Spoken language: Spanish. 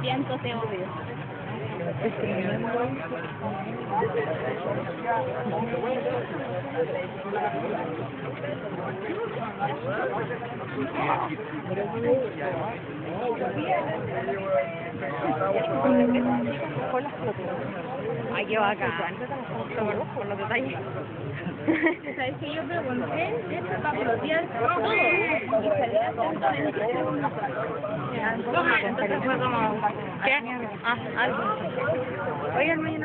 Siento te odio. Ay, qué bacán. Por los detalles. ¿Sabes que yo pregunté? Esto es para bloquear todo. Y salía tanto de ¿qué? Ah, algo. Oye, hermano.